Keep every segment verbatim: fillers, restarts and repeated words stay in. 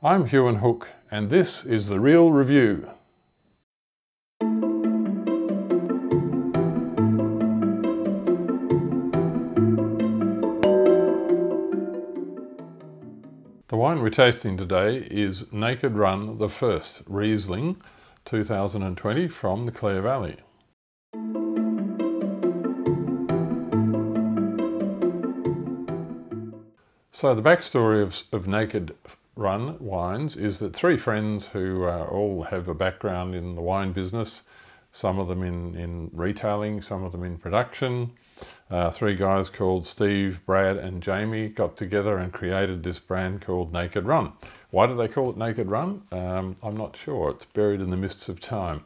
I'm Huon Hooke, and this is The Real Review. The wine we're tasting today is Naked Run the First, Riesling two thousand twenty from the Clare Valley. So the backstory of, of Naked Run wines is that three friends who uh, all have a background in the wine business, some of them in, in retailing, some of them in production, uh, three guys called Steve, Brad and Jamie got together and created this brand called Naked Run. Why do they call it Naked Run? Um, I'm not sure, it's buried in the mists of time.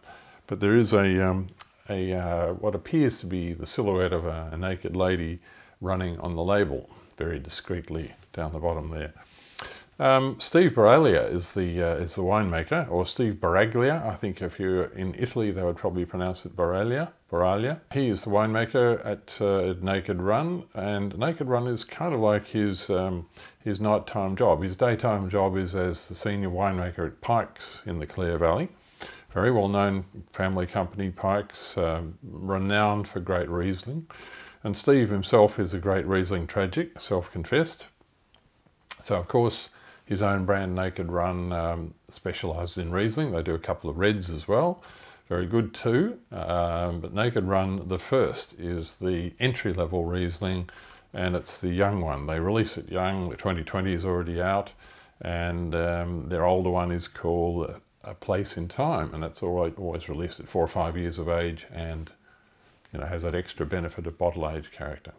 But there is a, um, a uh, what appears to be the silhouette of a, a naked lady running on the label, very discreetly down the bottom there. Um, Steve Baraglia is the, uh, is the winemaker, or Steve Baraglia. I think if you're in Italy, they would probably pronounce it Baraglia. Baraglia. He is the winemaker at, uh, at Naked Run, and Naked Run is kind of like his, um, his nighttime job. His daytime job is as the senior winemaker at Pikes in the Clare Valley. Very well-known family company, Pikes, uh, renowned for great Riesling. And Steve himself is a great Riesling tragic, self-confessed. So of course, his own brand Naked Run um, specialises in Riesling. They do a couple of reds as well, very good too. Um, but Naked Run the First is the entry-level Riesling, and it's the young one. They release it young. The twenty twenty is already out, and um, their older one is called A Place in Time, and that's always released at four or five years of age, and you know, has that extra benefit of bottle age character.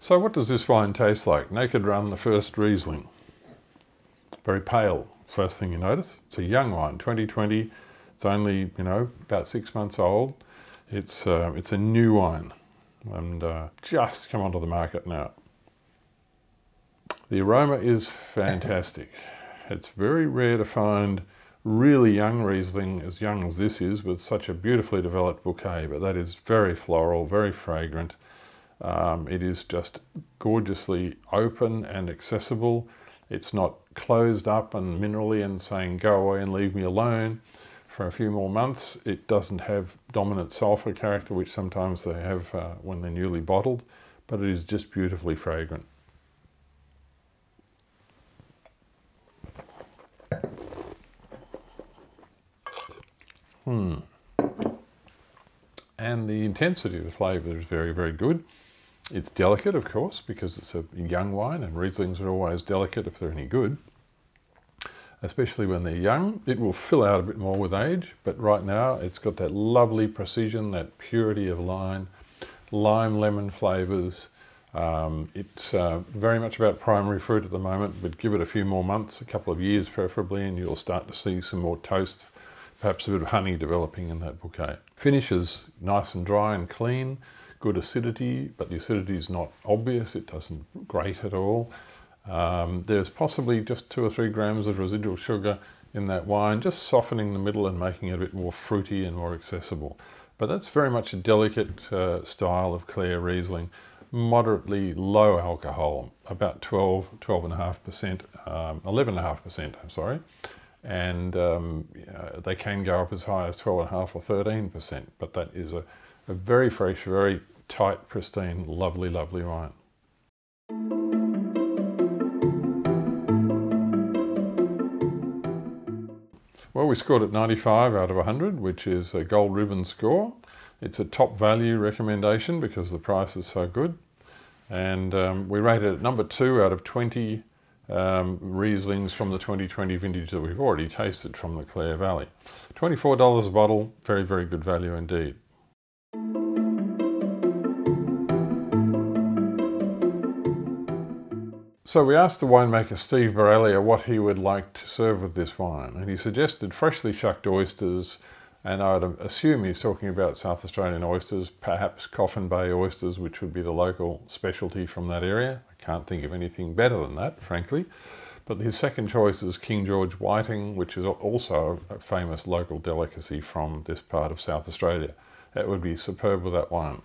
So what does this wine taste like? Naked Run the First Riesling. Very pale, first thing you notice. It's a young wine, twenty twenty. It's only, you know, about six months old. It's, uh, it's a new wine and uh, just come onto the market now. The aroma is fantastic. It's very rare to find really young Riesling, as young as this is, with such a beautifully developed bouquet, but that is very floral, very fragrant. Um, it is just gorgeously open and accessible. It's not closed up and minerally and saying, go away and leave me alone for a few more months. It doesn't have dominant sulphur character, which sometimes they have uh, when they're newly bottled, but it is just beautifully fragrant. Hmm. And the intensity of the flavour is very, very good. It's delicate, of course, because it's a young wine, and Rieslings are always delicate if they're any good, especially when they're young. It will fill out a bit more with age, but right now it's got that lovely precision, that purity of line, lime lemon flavours. Um, it's uh, very much about primary fruit at the moment, but give it a few more months, a couple of years preferably, and you'll start to see some more toast, perhaps a bit of honey developing in that bouquet. Finish is nice and dry and clean, good acidity, but the acidity is not obvious, it doesn't grate at all. Um, there's possibly just two or three grams of residual sugar in that wine, just softening the middle and making it a bit more fruity and more accessible. But that's very much a delicate uh, style of Clare Riesling, moderately low alcohol, about twelve, twelve point five percent, um, eleven point five percent, I'm sorry. And um, uh, they can go up as high as twelve point five or thirteen percent, but that is a, a very fresh, very tight, pristine, lovely, lovely wine. Well, we scored at ninety-five out of one hundred, which is a gold ribbon score. It's a top value recommendation because the price is so good. And um, we rated it number two out of twenty Um, Rieslings from the twenty twenty vintage that we've already tasted from the Clare Valley. twenty-four dollars a bottle, very, very good value indeed. So we asked the winemaker Steve Baraglia what he would like to serve with this wine, and he suggested freshly shucked oysters, and I would assume he's talking about South Australian oysters, perhaps Coffin Bay oysters, which would be the local specialty from that area. Can't think of anything better than that, frankly. But his second choice is King George Whiting, which is also a famous local delicacy from this part of South Australia. That would be superb with that wine.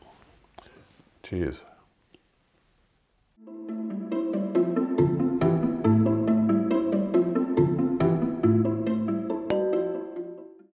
Cheers.